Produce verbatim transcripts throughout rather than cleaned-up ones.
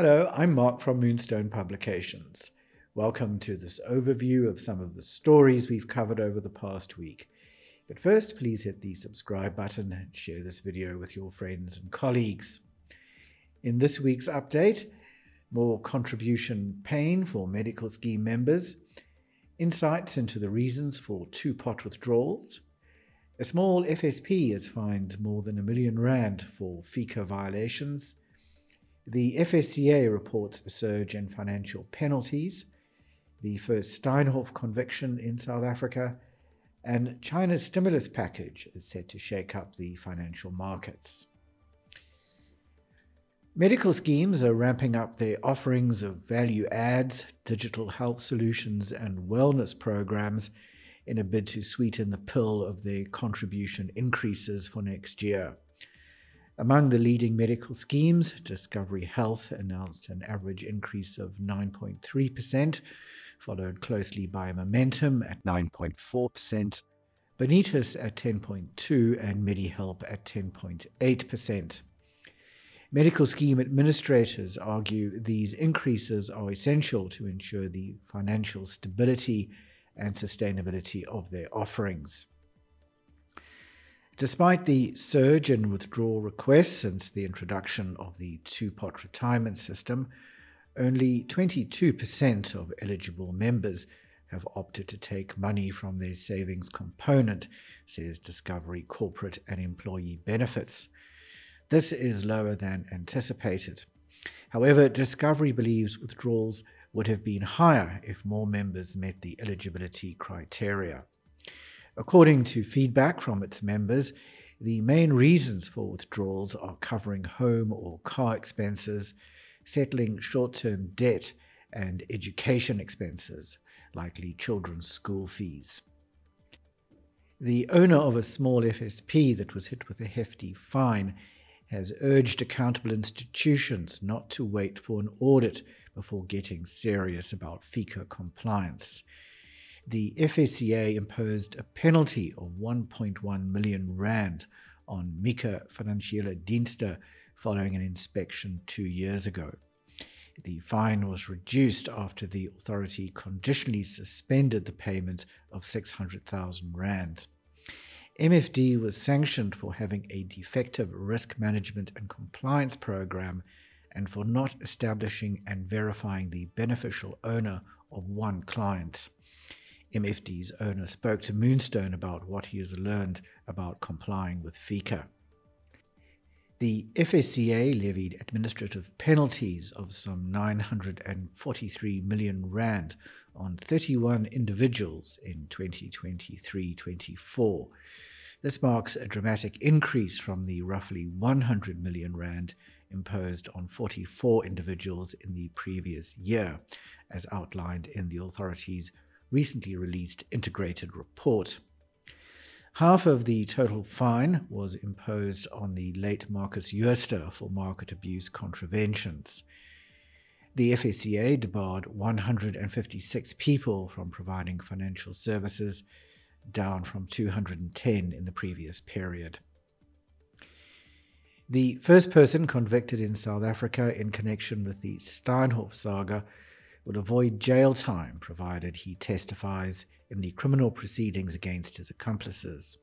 Hello, I'm Mark from Moonstone Publications. Welcome to this overview of some of the stories we've covered over the past week. But first, please hit the subscribe button and share this video with your friends and colleagues. In this week's update, more contribution pain for medical scheme members, insights into the reasons for two-pot withdrawals, a small F S P is fined more than a million rand for FICA violations, the F S C A reports a surge in financial penalties, the first Steinhoff conviction in South Africa, and China's stimulus package is set to shake up the financial markets. Medical schemes are ramping up their offerings of value adds, digital health solutions, and wellness programs in a bid to sweeten the pill of their contribution increases for next year. Among the leading medical schemes, Discovery Health announced an average increase of nine point three percent, followed closely by Momentum at nine point four percent, Bonitas at ten point two percent, and Medihelp at ten point eight percent. Medical scheme administrators argue these increases are essential to ensure the financial stability and sustainability of their offerings. Despite the surge in withdrawal requests since the introduction of the two-pot retirement system, only twenty-two percent of eligible members have opted to take money from their savings component, says Discovery Corporate and Employee Benefits. This is lower than anticipated. However, Discovery believes withdrawals would have been higher if more members met the eligibility criteria. According to feedback from its members, the main reasons for withdrawals are covering home or car expenses, settling short-term debt, and education expenses, likely children's school fees. The owner of a small F S P that was hit with a hefty fine has urged accountable institutions not to wait for an audit before getting serious about FICA compliance. The F S C A imposed a penalty of one point one million rand on Mika Financiële Dienste following an inspection two years ago. The fine was reduced after the authority conditionally suspended the payment of six hundred thousand rand. M F D was sanctioned for having a defective risk management and compliance program and for not establishing and verifying the beneficial owner of one client. M F D's owner spoke to Moonstone about what he has learned about complying with FICA. The F S C A levied administrative penalties of some nine hundred forty-three million rand on thirty-one individuals in twenty twenty-three twenty-four. This marks a dramatic increase from the roughly one hundred million rand imposed on forty-four individuals in the previous year, as outlined in the authority's recently released integrated report. Half of the total fine was imposed on the late Markus Jooste for market abuse contraventions. The F S C A debarred one hundred fifty-six people from providing financial services, down from two hundred ten in the previous period. The first person convicted in South Africa in connection with the Steinhoff saga will avoid jail time provided he testifies in the criminal proceedings against his accomplices.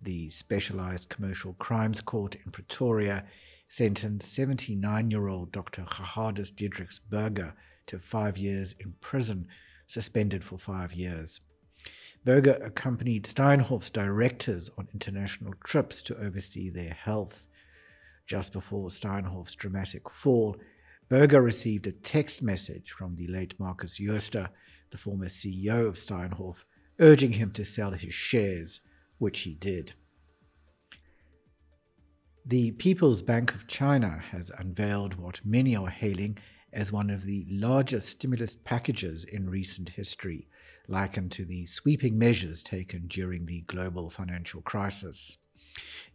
The Specialized Commercial Crimes Court in Pretoria sentenced seventy-nine-year-old Doctor Chahadis Diedrichs Berger to five years in prison, suspended for five years. Berger accompanied Steinhoff's directors on international trips to oversee their health. Just before Steinhoff's dramatic fall, Berger received a text message from the late Markus Jooste, the former C E O of Steinhoff, urging him to sell his shares, which he did. The People's Bank of China has unveiled what many are hailing as one of the largest stimulus packages in recent history, likened to the sweeping measures taken during the global financial crisis.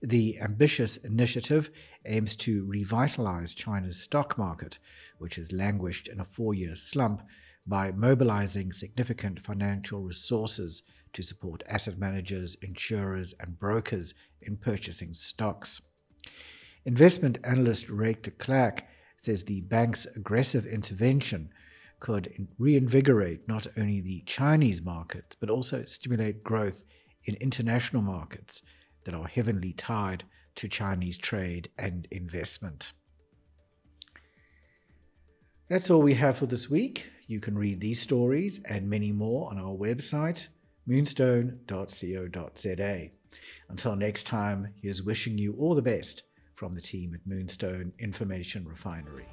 The ambitious initiative aims to revitalize China's stock market, which has languished in a four-year slump, by mobilizing significant financial resources to support asset managers, insurers, and brokers in purchasing stocks. Investment analyst Ray DeClack says the bank's aggressive intervention could reinvigorate not only the Chinese market, but also stimulate growth in international markets that are heavily tied to Chinese trade and investment. That's all we have for this week. You can read these stories and many more on our website, moonstone dot co dot za. Until next time, here's wishing you all the best from the team at Moonstone Information Refinery.